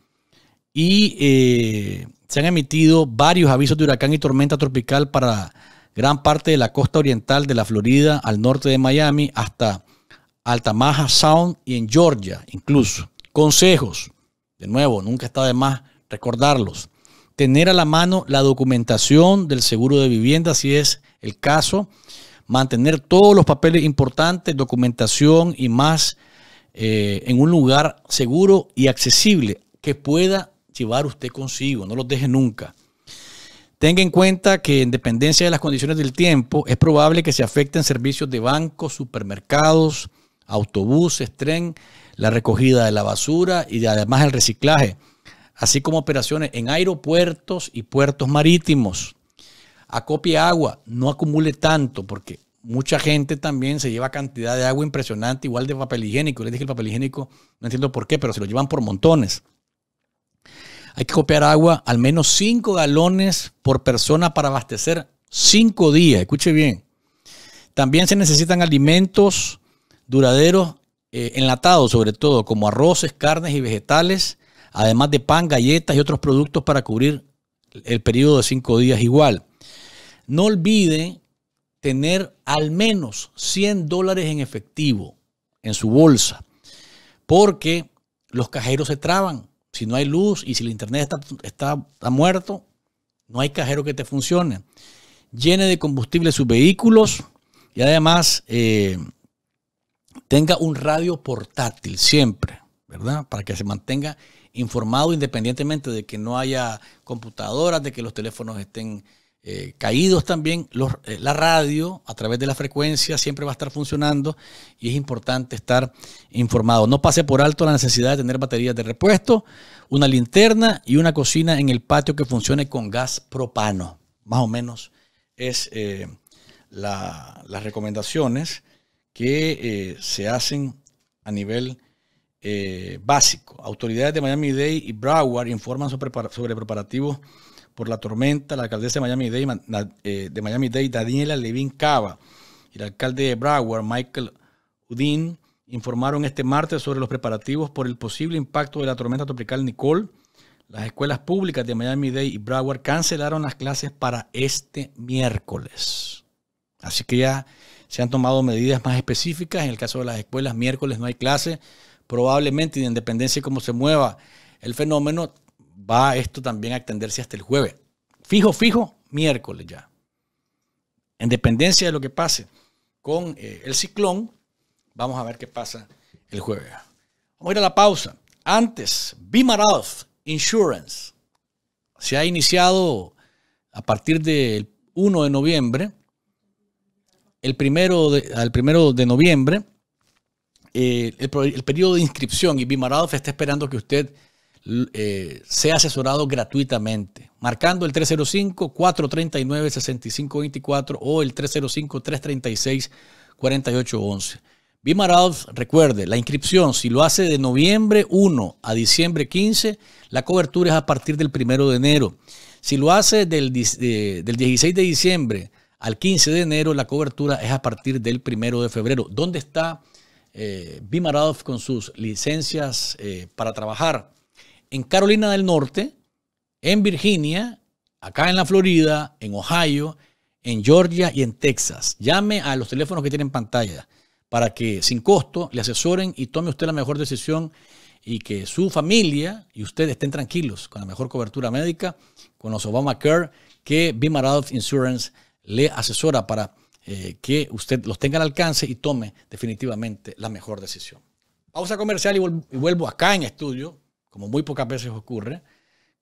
y se han emitido varios avisos de huracán y tormenta tropical para... gran parte de la costa oriental de la Florida, al norte de Miami, hasta Altamaha Sound y en Georgia incluso. Consejos, de nuevo, nunca está de más recordarlos. Tener a la mano la documentación del seguro de vivienda, si es el caso. Mantener todos los papeles importantes, documentación y más en un lugar seguro y accesible que pueda llevar usted consigo. No los deje nunca. Tenga en cuenta que en dependencia de las condiciones del tiempo es probable que se afecten servicios de bancos, supermercados, autobuses, tren, la recogida de la basura y además el reciclaje, así como operaciones en aeropuertos y puertos marítimos. Acopie agua, no acumule tanto porque mucha gente también se lleva cantidad de agua impresionante, igual de papel higiénico. Les dije el papel higiénico, no entiendo por qué, pero se lo llevan por montones. Hay que copiar agua al menos 5 galones por persona para abastecer 5 días. Escuche bien. También se necesitan alimentos duraderos, enlatados sobre todo, como arroces, carnes y vegetales, además de pan, galletas y otros productos para cubrir el periodo de 5 días igual. No olviden tener al menos $100 en efectivo en su bolsa, porque los cajeros se traban. Si no hay luz y si el internet está muerto, no hay cajero que te funcione. Llene de combustible sus vehículos y además tenga un radio portátil siempre, ¿verdad? Para que se mantenga informado independientemente de que no haya computadoras, de que los teléfonos estén caídos también. La radio a través de la frecuencia siempre va a estar funcionando y es importante estar informado. No pase por alto la necesidad de tener baterías de repuesto, una linterna y una cocina en el patio que funcione con gas propano. Más o menos es las recomendaciones que se hacen a nivel básico. Autoridades de Miami-Dade y Broward informan sobre preparativos por la tormenta. La alcaldesa de Miami-Dade, Daniela Levin Cava, y el alcalde de Broward, Michael Udine, informaron este martes sobre los preparativos por el posible impacto de la tormenta tropical Nicole. Las escuelas públicas de Miami-Dade y Broward cancelaron las clases para este miércoles. Así que ya se han tomado medidas más específicas. En el caso de las escuelas, miércoles no hay clase. Probablemente, de independencia de cómo se mueva el fenómeno, va esto también a extenderse hasta el jueves. Fijo, miércoles ya. En dependencia de lo que pase con el ciclón, vamos a ver qué pasa el jueves. Vamos a ir a la pausa. Antes, Bimarath Insurance se ha iniciado a partir del 1 de noviembre. Al 1 de noviembre, el periodo de inscripción, y Bimarath está esperando que usted sea asesorado gratuitamente, marcando el 305-439-6524 o el 305-336-4811. Bimarath, recuerde, la inscripción, si lo hace de noviembre 1 a diciembre 15, la cobertura es a partir del 1 de enero. Si lo hace del 16 de diciembre al 15 de enero, la cobertura es a partir del 1 de febrero. ¿Dónde está Bimarath con sus licencias para trabajar? En Carolina del Norte, en Virginia, acá en la Florida, en Ohio, en Georgia y en Texas. Llame a los teléfonos que tienen pantalla para que sin costo le asesoren y tome usted la mejor decisión y que su familia y usted estén tranquilos con la mejor cobertura médica, con los Obamacare que Bimarath Insurance le asesora para que usted los tenga al alcance y tome definitivamente la mejor decisión. Pausa comercial y vuelvo acá en estudio, como muy pocas veces ocurre,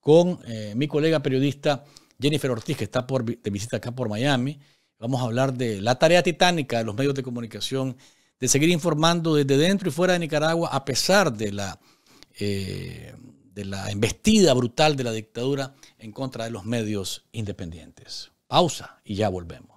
con mi colega periodista Jennifer Ortiz, que está de visita acá por Miami. Vamos a hablar de la tarea titánica de los medios de comunicación, de seguir informando desde dentro y fuera de Nicaragua, a pesar de la embestida brutal de la dictadura en contra de los medios independientes. Pausa y ya volvemos.